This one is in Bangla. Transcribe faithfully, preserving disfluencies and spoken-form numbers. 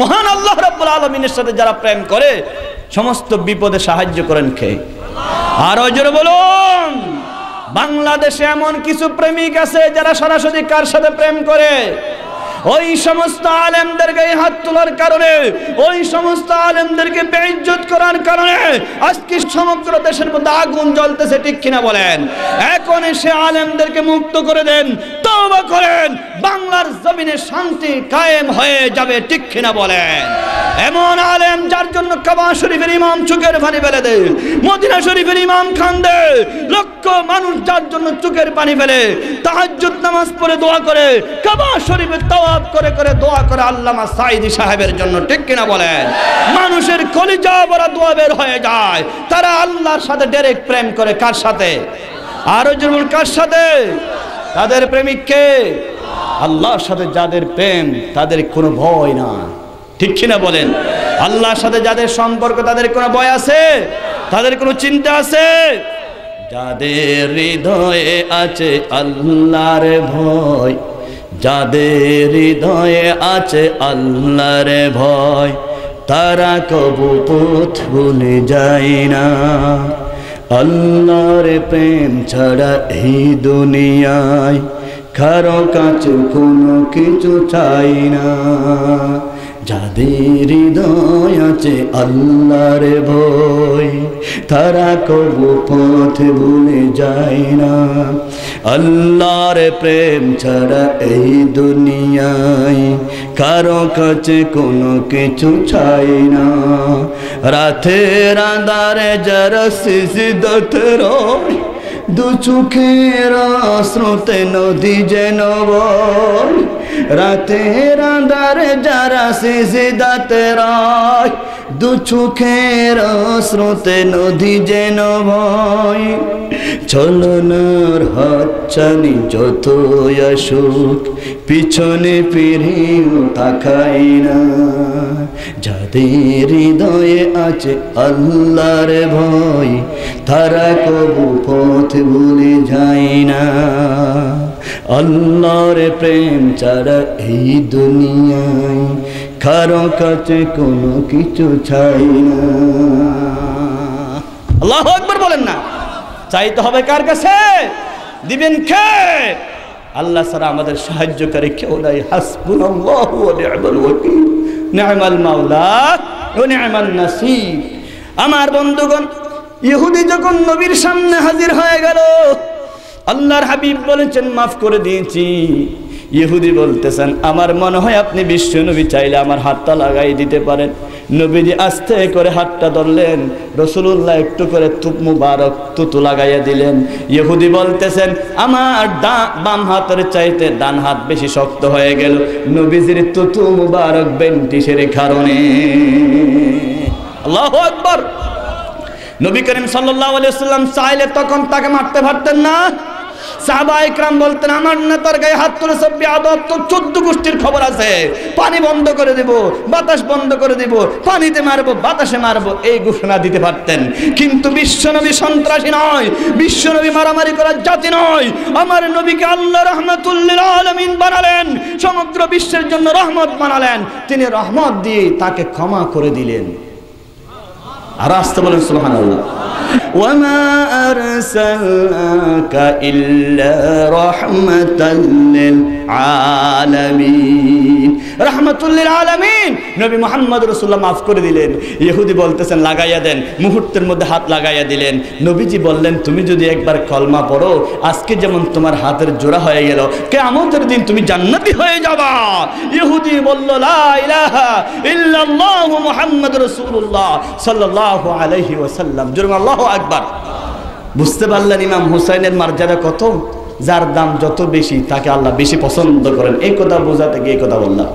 মহান আল্লাহ রাব্বুল আলামিনের সাথে যারা প্রেম করে সমস্ত বিপদে সাহায্য করেন কে? আর জোরে বলুন। বাংলাদেশে এমন কিছু প্রেমিক আছে যারা সরাসরি কার সাথে প্রেম করে? ওই সমস্ত আলেমদের গায়ে হাত তোলার কারণে, ওই সমস্ত আলেমদেরকে বেইজ্জত করার কারণে আজকে সমগ্র দেশের মধ্যে আগুন জ্বলতেছে, ঠিক কিনা বলেন? এখন সে আলেমদেরকে মুক্ত করে দেন, তওবা করেন, বাংলার জমিনে শান্তি কায়েম হয়ে যাবে, ঠিক কিনা বলেন? এমন আলেম যার জন্য কাবা শরীফের ইমাম চোখের পানি ফেলে দেয়, মদিনা শরীফের ইমাম কান্দে, লক্ষ মানুষ যার জন্য চোখের পানি ফেলে, তাহাজ্জুদ নামাজ পড়ে দোয়া করে, কাবা শরীফের তাওয়াব করে করে দোয়া করে আল্লামা সাঈদী সাহেবের জন্য, ঠিক কিনা বলেন? মানুষের কলিজা ভরা দোয়া বের হয়ে যায়। তারা আল্লাহর সাথে ডাইরেক্ট প্রেম করে। কার সাথে? আর জুরুল কার সাথে? তাদের প্রেমিককে আল্লাহর সাথে যাদের প্রেম তাদের কোনো ভয় না, ঠিক কিনা বলেন? আল্লাহর সাথে যাদের সম্পর্ক তাদের কোনো ভয় আছে? তাদের কোনো চিন্তা আছে? যাদের হৃদয়ে আছে আল্লাহর ভয়, যাদের হৃদয়ে আছে আল্লাহর ভয়, তারা কবু পথ ভুলে যায় না। আল্লাহর প্রেম ছাড়া এই দুনিয়ায় কারো কাছে কোনো কিছু চাই না। যাদের হৃদয় আছে আল্লাহর ভয়, তারা কবু পথ ভুলে যায় না। আল্লাহর প্রেম ছাড়া এই দুনিয়ায় কারো কাছে কোনো কিছু চাই না। রাতের আঁধারে যারা সিজদাতে রয়, দু চোখের স্রোতে নদী যেন বয়। রাতের আঁধারে যারা সিজদাতে রয়, দু চোখের স্রোতে নদী যেন বয়। চলনার হাতছানি যতই আসুক, পিছনে ফিরেও তাকাই না। যাদের হৃদয়ে আছে আল্লাহর ভয়, তারা কবু পথ ভুলে যায় না। আল্লাহর প্রেম ছাড়া এই দুনিয়ায় কারো কাছে কোনো কিছু চাই না। আল্লাহু আকবার বলেন না। চাইতে হবে কার কাছে? দিবেন কে? আল্লাহ ছাড়া আমাদের সাহায্যকারী কেউ নাই। হাসবুনাল্লাহু ওয়া নি'মাল ওয়াকিল, নি'মাল মাওলা ওয়া নি'মান নাসীর। আমার বন্ধুগণ, ইহুদি যখন নবীর সামনে হাজির হয়ে গেল, আল্লাহর হাবিব বলেছেন মাফ করে দিয়েছি। ইহুদি বলতেছেন, আমার মনে হয় আপনি বিশ্ব নবী, চাইলে আমার হাতটা লাগাই দিতে পারেন। নবীজি আস্তে করে হাতটা ধরলেন, রাসূলুল্লাহ একটু করে তুপ মুবারক তুতু লাগাইয়া দিলেন। ইহুদি বলতেছেন, আমার বাম হাতের চাইতে ডান হাত বেশি শক্ত হয়ে গেল নবীজির তুতু মুবারক বেন্টিসের কারণে। আল্লাহু আকবার। নবী করিম সাল্লাল্লাহু আলাইহি ওয়াসাল্লাম চাইলে তখন তাকে মারতে পারতেন না। সাহাবা ইকরাম বলতেন, আমার নেতার গায়ে হাত তুলে সব্বি আদব, তো চোদ্দ গোষ্ঠীর খবর আছে। পানি বন্ধ করে দেব, বাতাস বন্ধ করে দেব, পানিতে মারবো, বাতাসে মারবো, এই ঘোষণা দিতে পারতেন। কিন্তু বিশ্বনবী সন্ত্রাসী নয়, বিশ্বনবী মারামারি করার জাতি নয়। আমার নবীকে আল্লাহ রাহমাতুল লিল আলামিন বানালেন, সমগ্র বিশ্বের জন্য রহমত বানালেন। তিনি রহমত দিয়ে তাকে ক্ষমা করে দিলেন। আর আসতে বলেন সুবহানাল্লাহ। وما أرسلناك إلا رحمة للعالمين رحمة للعالمين নবী মুহাম্মদ রাসূলুল্লাহ মাফ করে দিলেন। ইহুদি বলতেছেন লাগাইয়া দেন, মুহূর্তের মধ্যে হাত লাগাইয়া দিলেন। নবীজি বললেন, তুমি যদি একবার কলমা পড়ো, আজকে যেমন তোমার হাতের জোড়া হয়ে গেল, কিয়ামতের দিন তুমি জান্নাতি হয়ে যাবা। ইহুদি বলল, লা ইলাহা ইল্লাল্লাহ মুহাম্মদ রাসূলুল্লাহ সাল্লাল্লাহু আলাইহি ওয়াসাল্লাম। আল্লাহু আকবার। বুঝতে পারলেন ইমাম হুসাইনের মর্যাদা কত? যার দাম যত বেশি তাকে আল্লাহ বেশি পছন্দ করেন। এই কথা বোঝাতে গিয়ে কথা বললাম।